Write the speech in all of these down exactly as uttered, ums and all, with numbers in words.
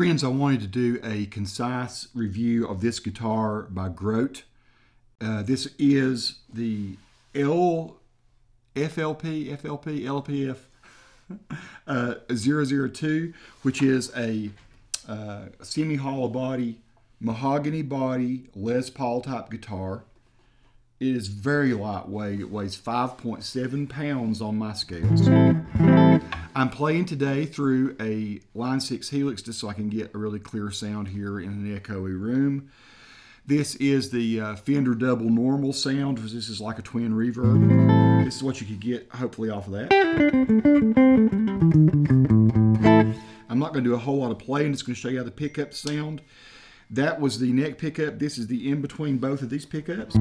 Friends, I wanted to do a concise review of this guitar by Grote. Uh, this is the L F L P, F L P, L P F uh, zero zero two, which is a uh, semi-hollow body, mahogany body, Les Paul type guitar. It is very lightweight. It weighs five point seven pounds on my scales. I'm playing today through a Line six Helix just so I can get a really clear sound here in an echoey room. This is the uh, Fender Double Normal sound. This is like a twin reverb. This is what you could get hopefully off of that. I'm not going to do a whole lot of playing. Just going to show you how the pickup sound. That was the neck pickup. This is the in between both of these pickups.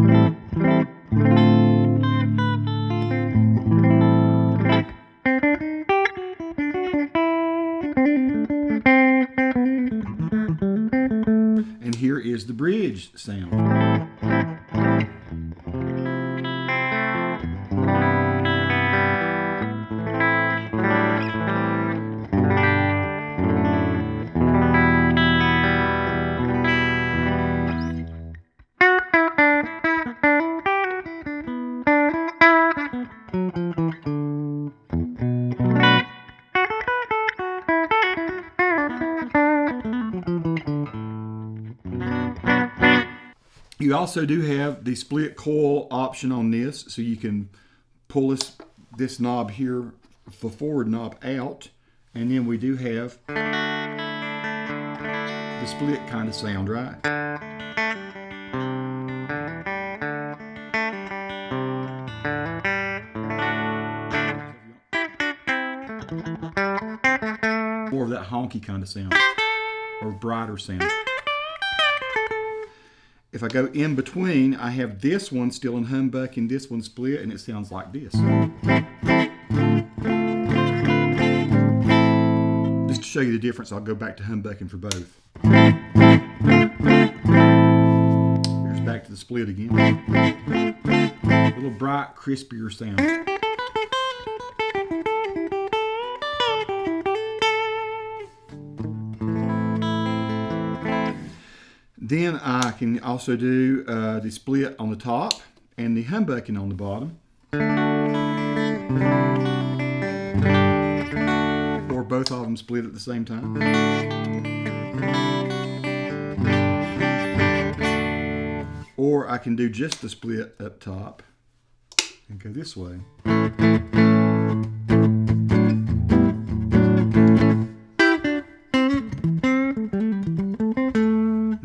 And here is the bridge sound. You also do have the split coil option on this, so you can pull this, this knob here, the forward knob, out, and then we do have the split kind of sound, right? More of that honky kind of sound, or brighter sound. If I go in between, I have this one still in humbuck and this one split, and it sounds like this. Just to show you the difference, I'll go back to humbucking for both. Here's back to the split again. A little bright, crispier sound. Then I can also do uh, the split on the top and the humbucking on the bottom. Or both of them split at the same time. Or I can do just the split up top and go this way.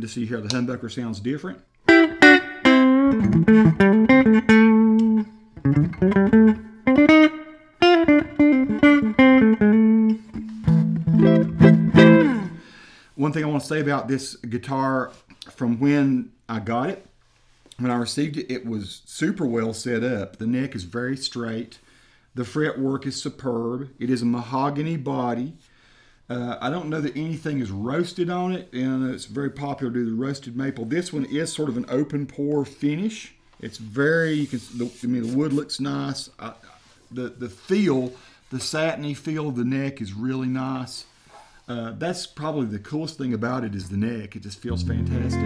So you hear the humbucker sounds different. One thing I want to say about this guitar, from when I got it, when I received it, it was super well set up. The neck is very straight. The fretwork is superb. It is a mahogany body. Uh, I don't know that anything is roasted on it, and it's very popular to do the roasted maple. This one is sort of an open pour finish. It's very, you can, the, I mean, the wood looks nice. I, the, the feel, the satiny feel of the neck is really nice. Uh, that's probably the coolest thing about it is the neck. It just feels fantastic.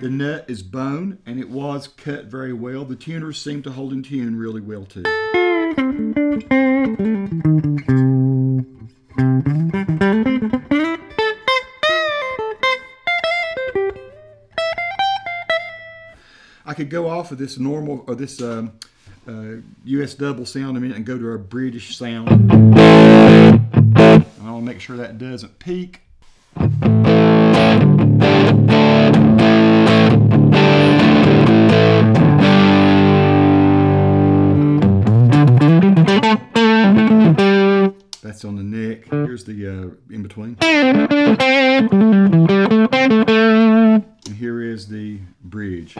The nut is bone, and it was cut very well. The tuners seem to hold in tune really well, too. I could go off of this normal or this um, uh, U S double sound a minute and go to a British sound. And I'll make sure that doesn't peak. That's on the neck. Here's the uh, in between. And here is the bridge.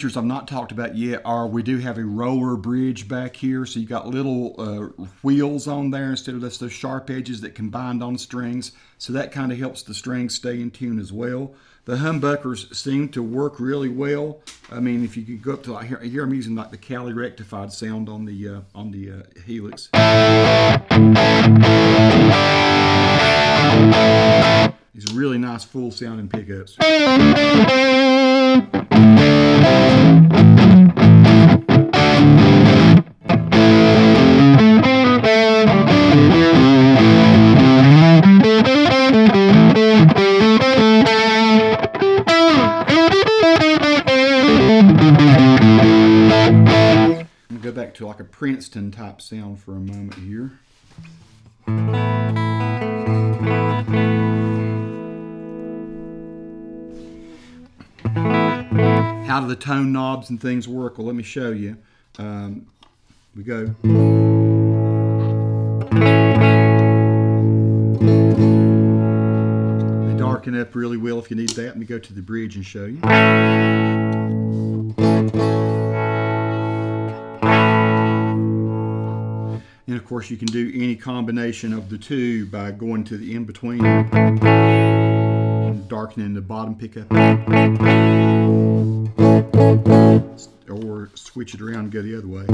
features I've not talked about yet are we do have a roller bridge back here, so you got little uh, wheels on there instead of just those sharp edges that combined on strings, so that kind of helps the strings stay in tune as well. The humbuckers seem to work really well. I mean, if you could go up to like here, here I'm using like the Cali rectified sound on the uh, on the uh, Helix. These are really nice full sounding pickups. Go back to like a Princeton type sound for a moment here. How do the tone knobs and things work? Well, let me show you. Um, we go. They darken up really well if you need that. Let me go to the bridge and show you. And of course you can do any combination of the two by going to the in-between and darkening the bottom pickup, or switch it around and go the other way.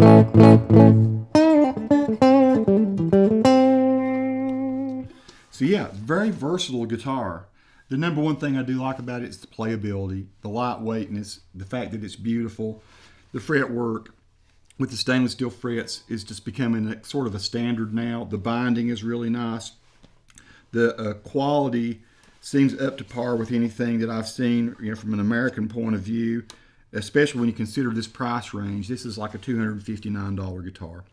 So yeah, very versatile guitar. The number one thing I do like about it is the playability, the lightweightness, the fact that it's beautiful, the fretwork. With the stainless steel frets, it's just becoming a, sort of a standard now. The binding is really nice. The uh, quality seems up to par with anything that I've seen, you know, from an American point of view, especially when you consider this price range. This is like a two hundred fifty-nine dollar guitar.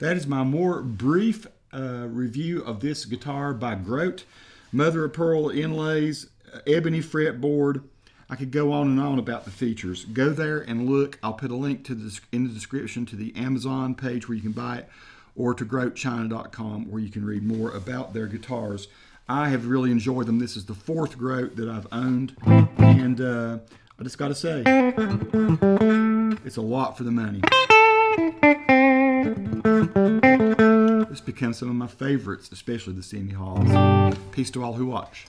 That is my more brief uh, review of this guitar by Grote. Mother of pearl inlays, ebony fretboard. I could go on and on about the features. Go there and look. I'll put a link to this in the description to the Amazon page where you can buy it, or to grotechina dot com where you can read more about their guitars. I have really enjoyed them. This is the fourth Grote that I've owned, and uh, I just got to say, it's a lot for the money. It's become some of my favorites, especially the semi-hauls. Peace to all who watch.